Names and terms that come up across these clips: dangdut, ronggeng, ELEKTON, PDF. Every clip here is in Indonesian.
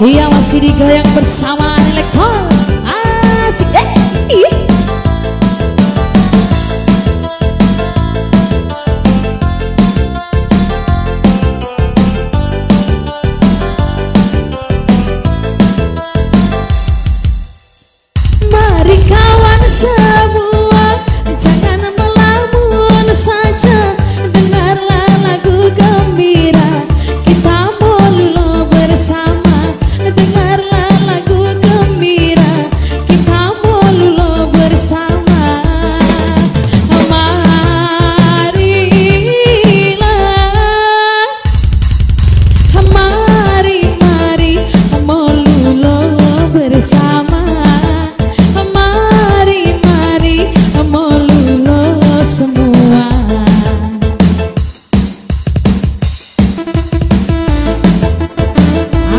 Dia masih digoyang bersamaan Elekton. Asik. Mari kawan semua, jangan melamun saja. Dengarlah lagu gembira, kita melulu bersama. Dengarlah lagu gembira, kita melulu bersama. Marilah, mari melulu bersama. Mari melulu semua.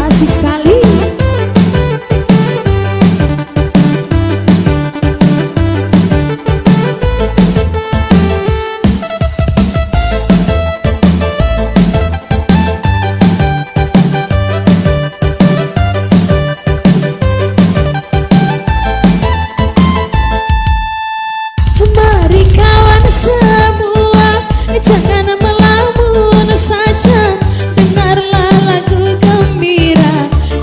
Asik sekali. Semua, jangan melamun saja. Dengarlah lagu gembira,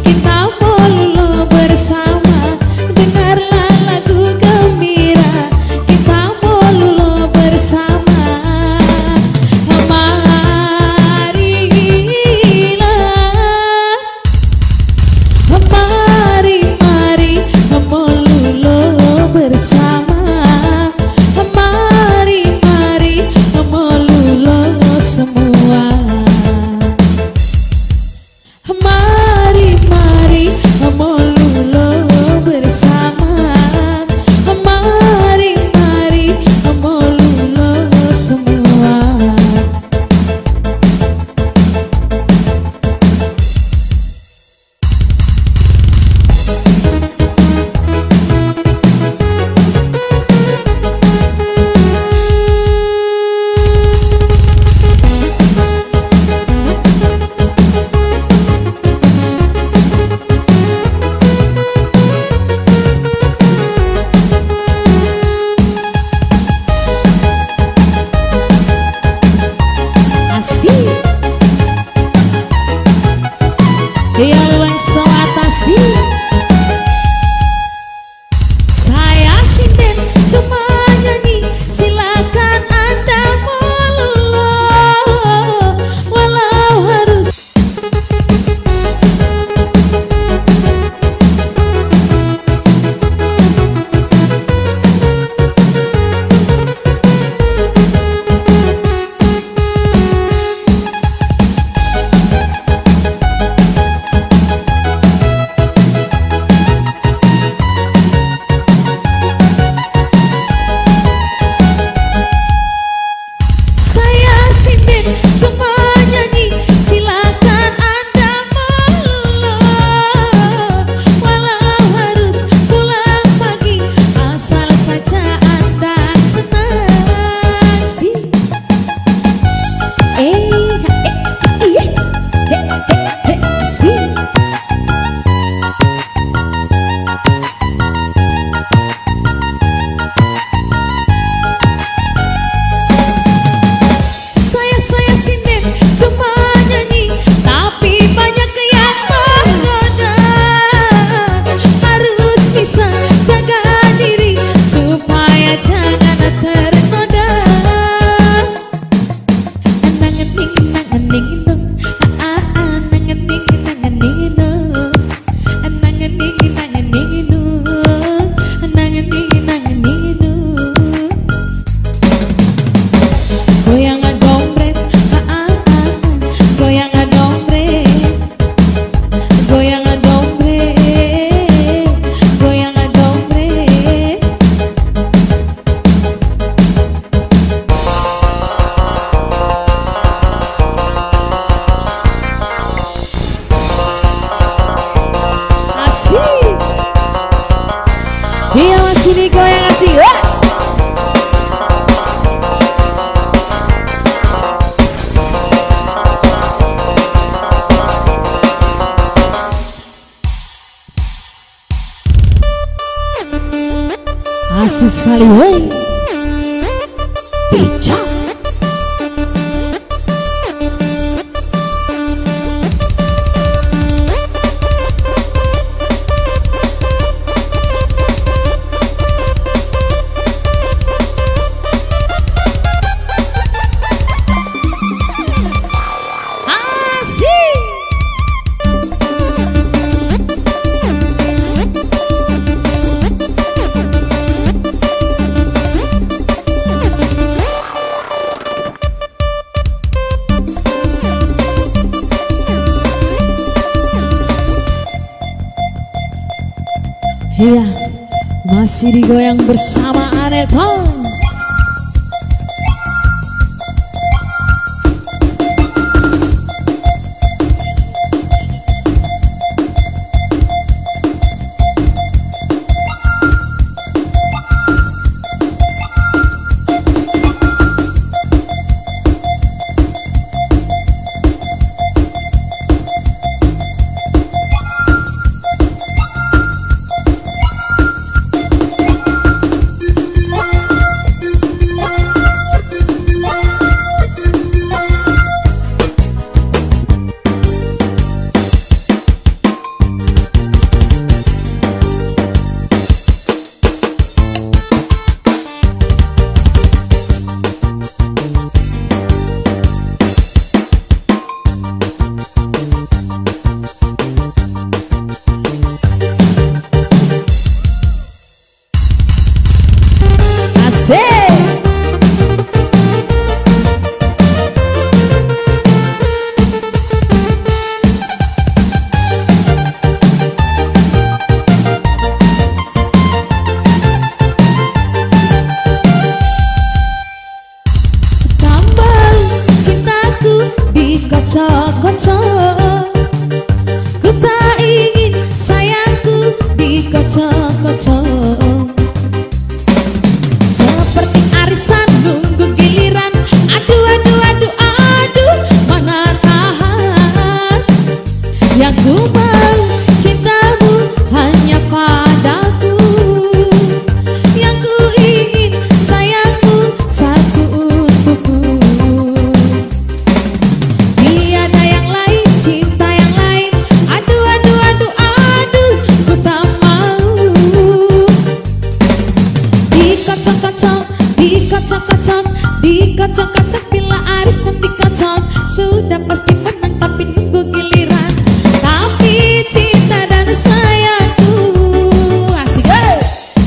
kita melulu bersama. Dengarlah lagu gembira, kita melulu bersama. Marilah, mari melulu bersama. Saya sinden cuma nyanyi, silakan Anda melulu walau harus. Cuma nyanyi, silakan Anda melulu walau harus pulang pagi, asal saja Anda senang sih. Cuma nyanyi, tapi banyak yang menggoda. Harus bisa jaga diri supaya jangan tergoda. Dia masih digoyang asik. asih sekali woi bijak. Iya, masih digoyang bersama Anetol. Kocok-kocok, ku tak ingin sayangku dikocok-kocok. Seperti arisan nunggu giliran, aduh aduh aduh aduh mana tahan. Yang ku mau cintamu hanya padaku, yang ku ingin sayangmu satu untukku. Dikocok-kocok bila arisan dikocok, sudah pasti menang tapi nunggu giliran. Tapi cinta dan sayangku asik,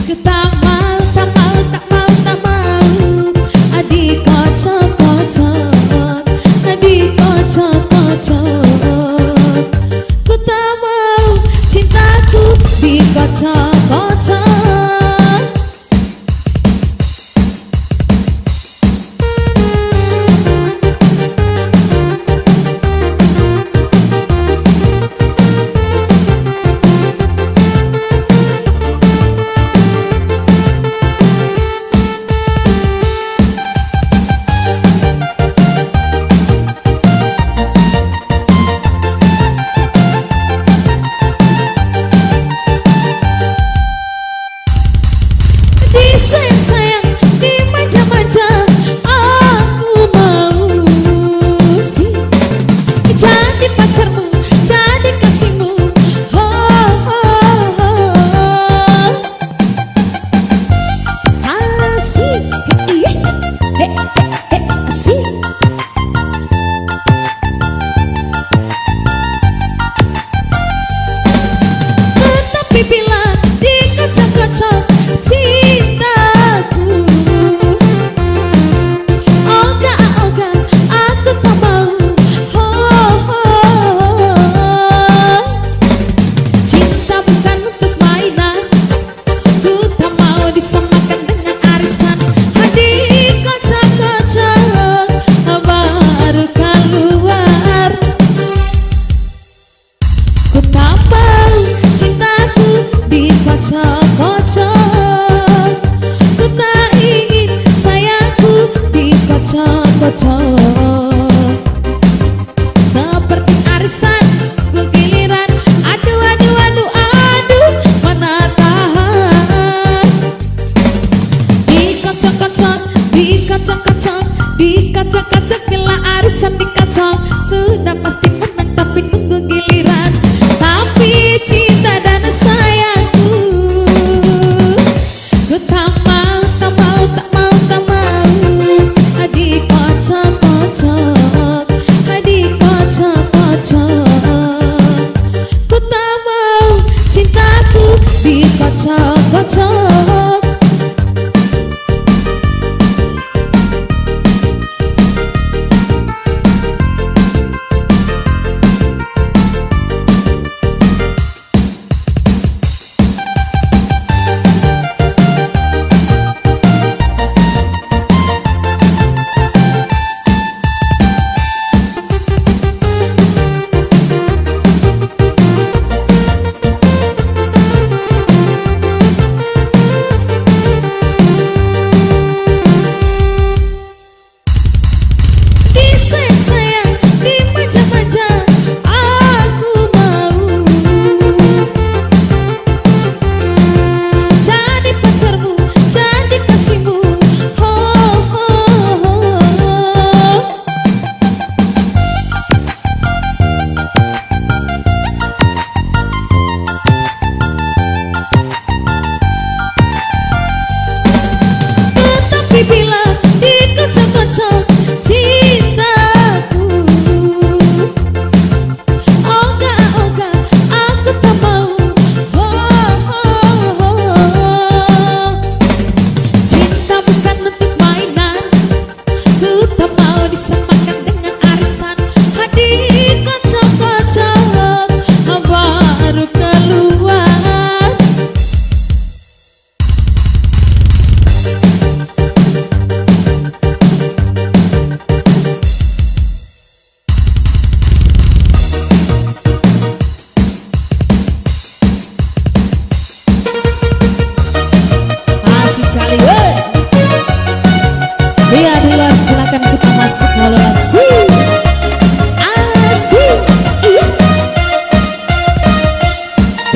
ku tak mau, tak mau, tak mau, tak mau dikocok-kocok, dikocok-kocok. Ku tak mau cintaku dikocok-kocok. Sayang dimanja-manja aku mau sih, jadi pacarmu, jadi kasihmu. Oh, oh, oh. Asik, eh, eh, eh, asik. Tetapi bila dikocok-kocok cintaku, oh gak, oh gak, aku tak mau. Oh, oh, oh. Cinta bukan untuk mainan, ku tak mau disamakan dengan arisan. Hadi kocok-kocok baru keluar. Ku tak mau cintaku dikocok-kocok, dikocok-kocok. Seperti arisan bergiliran, aduh aduh aduh aduh mana tahan.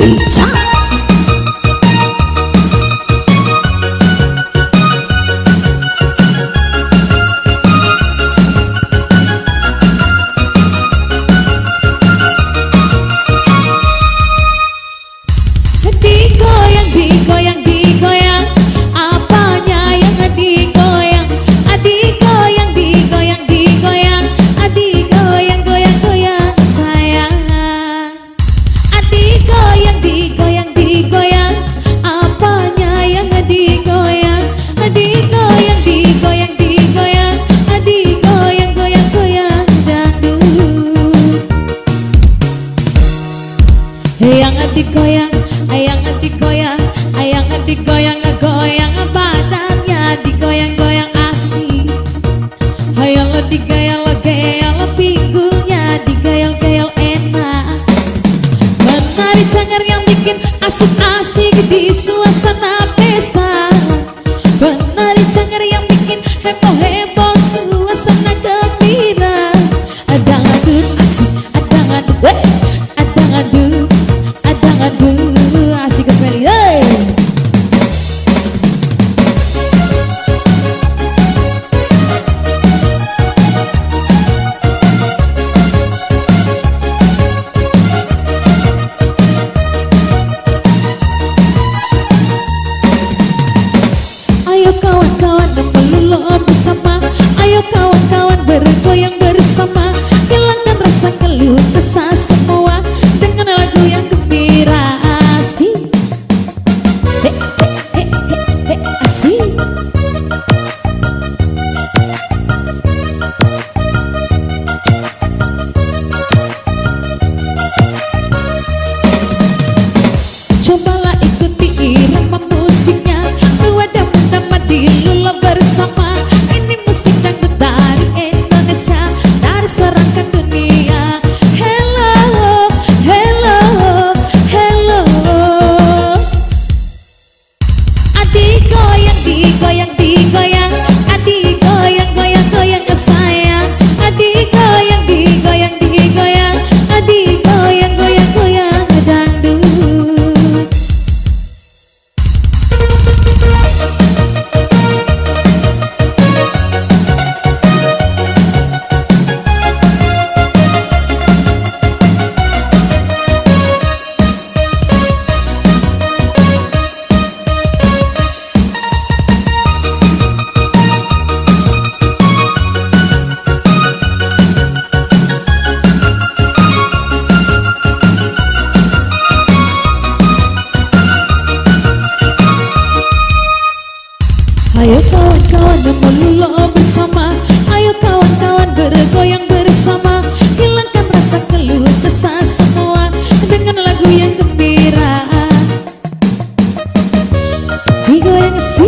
lincah. Digoyang, ayang digoyang, ayang digoyang, goyang badannya digoyang-goyang asik. Hayang digayal-gayal pinggulnya digayal-gayal enak. Menari canggar yang bikin asik-asik di suasana pesta. Menari canggar yang bikin heboh-heboh suasana gembira. Ada ngadun asik, ada ngadun weh. Bergoyang bersama, hilangkan rasa keluh kesah semua dengan lagu yang gembira asik. Asik. Cobalah ikuti irama musiknya, tuh ada pertama di lulap bersama. Ini musik dangdut dari dari sarang ke dunia. Hello, hello, hello. Adi goyang, digoyang, digoyang. Adi goyang, goyang, goyang ke sayang. Adi goyang, digoyang, digoyang. Adi goyang, goyang, goyang ke dangdut. Ayo kawan-kawan melulu bersama, ayo kawan-kawan bergoyang bersama, hilangkan rasa keluh kesah semua dengan lagu yang gembira. Digoyang si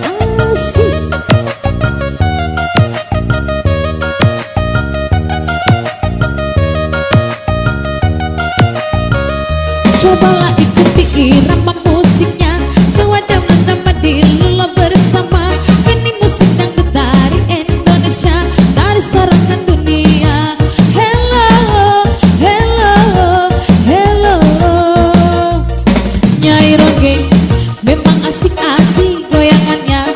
asik. Cobalah ikuti irama musiknya, kewadah menambah diri bersama. Ini musik dangdut dari Indonesia, dari serangan dunia. Hello, hello, hello. Nyai Ronggeng memang asik-asik goyangannya,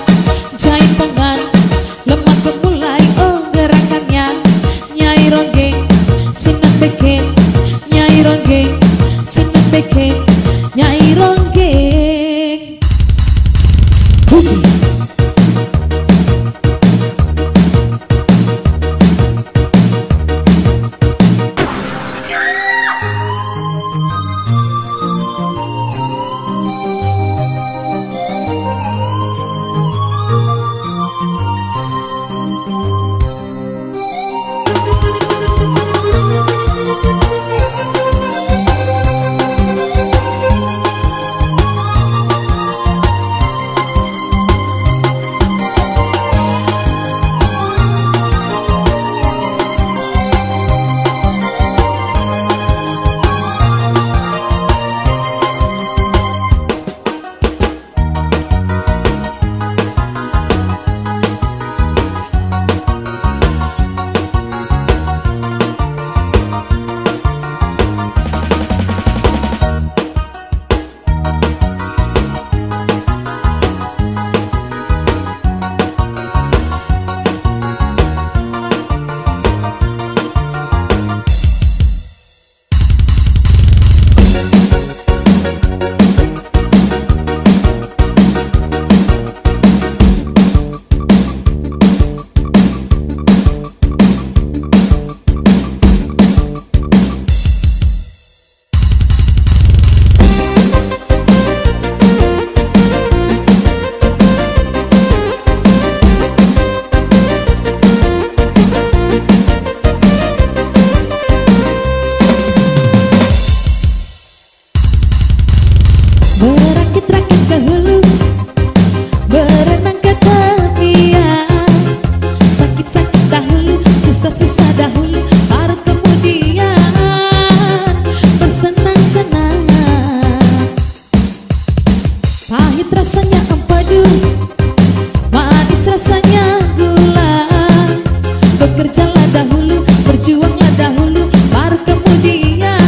jahit pengan lemak pemulai oh gerakannya. Nyai Ronggeng sinet bikin, Nyai Ronggeng sinet bikin, Nyai Ronggeng. terakhir ke hulu, berenang ke tepian. Sakit-sakit dahulu, susah-susah dahulu, baru kemudian bersenang-senang. Pahit rasanya empedu, manis rasanya gula. Bekerjalah dahulu, berjuanglah dahulu, baru kemudian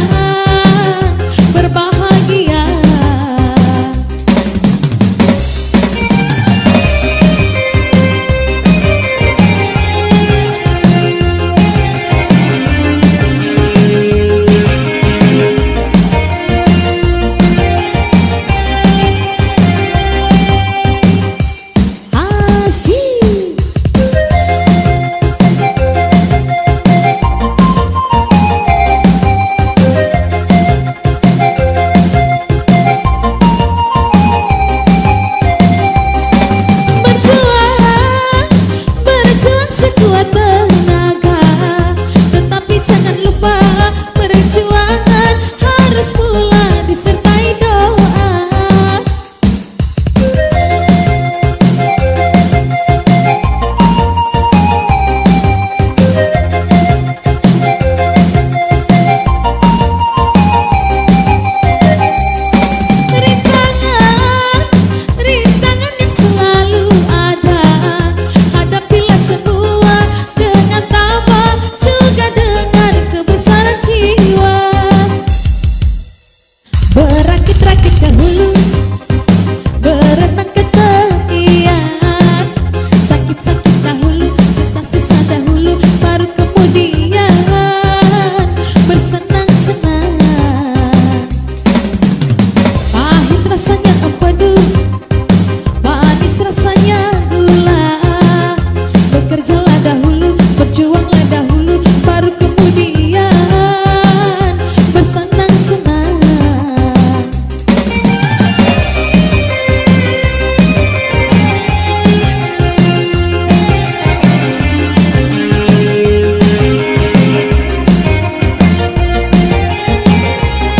berbahagia. Sekuat tenaga, tetapi jangan lupa perjuangan harus pula disertai doa. Rintangan, rintangan yang selalu ada, hadapilah semua senang-senang. Pahit rasanya empedu, manis rasanya gula. Bekerjalah dahulu, berjuanglah dahulu, baru kemudian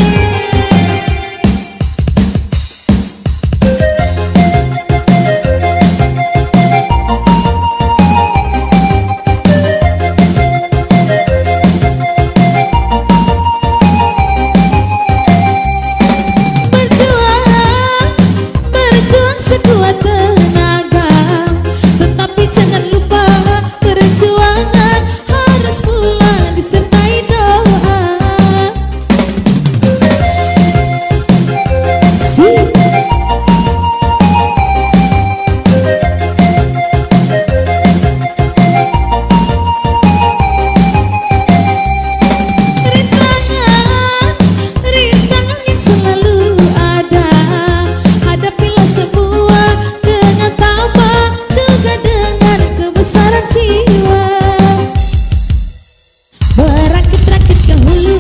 bersenang-senang. Sekuat tenaga, tetapi jangan lupa perjuangan harus pula disertai doa. Rintangan, rintangan yang selalu ada, hadapilah semua saran jiwa. Berakit-rakit ke hulu,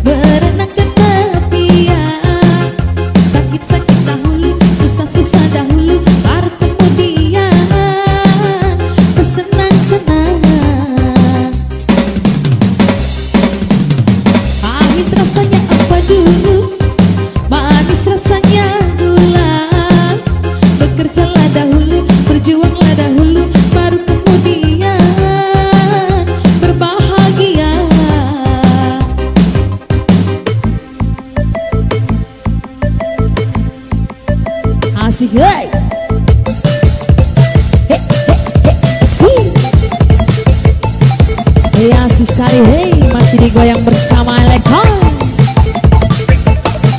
berenang ke tepian. Sakit-sakit dahulu, susah-susah dahulu, baru kemudian bersenang-senang. Pahit rasanya apa dulu, manis rasanya gula. Bekerjalah dahulu, berjuanglah dahulu, baru kemudian berbahagia. Asik, hei. Hei, hei, hei, asik. Hei, asik sekali, hei. Masih digoyang bersama Elekton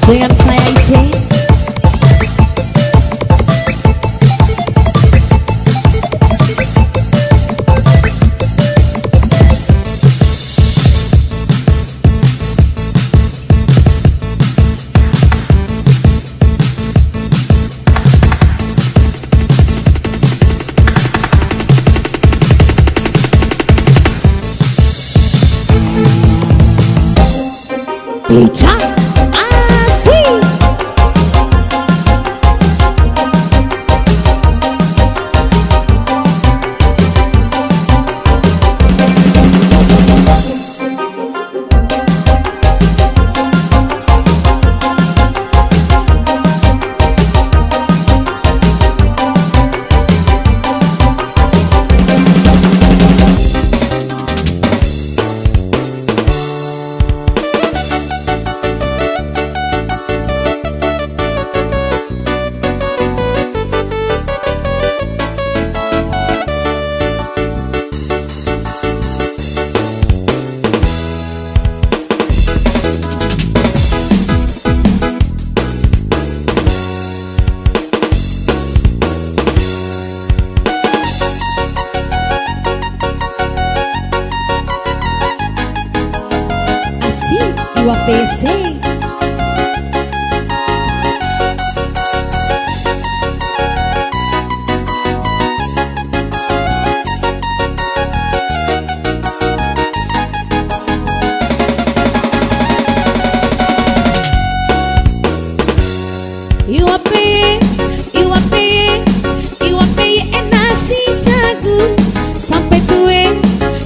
dengan saya Ice. Ica asik. dua PC. Iwape nasi jagung sampai kue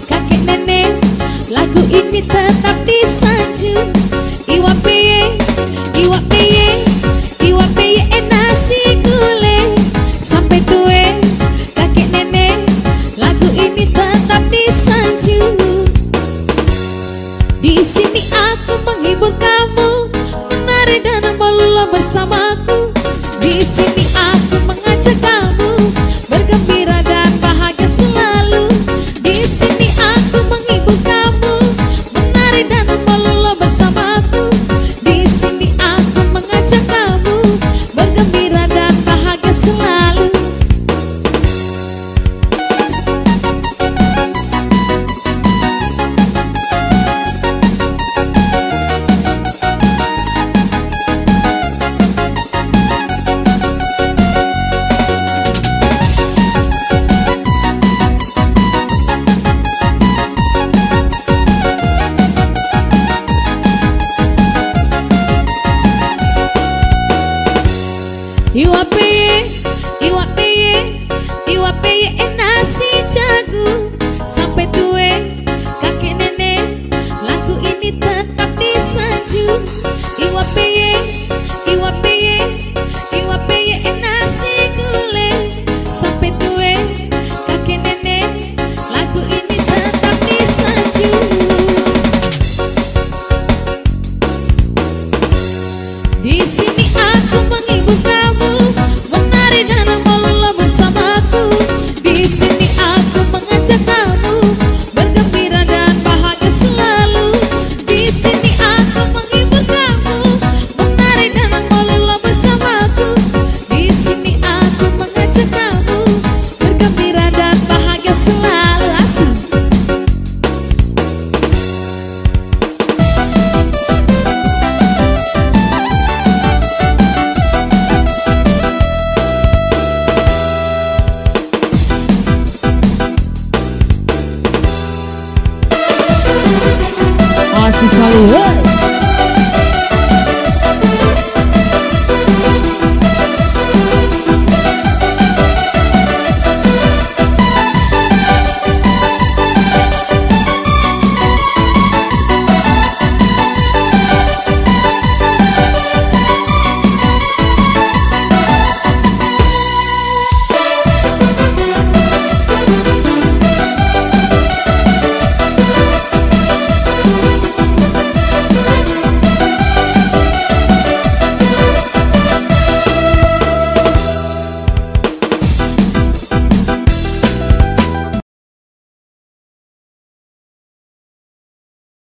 kakek nenek, lagu ini tetap disanjung. Iwape nasi gulai sampai kue kakek nenek, lagu ini tetap disanjung. Di sini aku menghibur kamu, menari dan berlomba bersamaku. Di sini aku mengajak kamu bergembira dan bahagia selalu. Di sini aku menghibur kamu, menari dan berlomba bersamaku. Di sini aku mengajak kamu bergembira dan bahagia selalu. Iwape nasi jagung sampai tue kakek nenek, lagu ini tetap disanjung. Iwape nasi gulai sampai tue kakek nenek, lagu ini tetap disanjung. Di sini aku menghibur kamu, menari dan berlomba bersamaku. Di sini aku mengajak kamu bergembira dan bahagia selalu. Di sini aku menghibur kamu, menari dan berlomba bersamaku. Di sini aku mengajak kamu bergembira dan bahagia selalu. Asik. Selalu.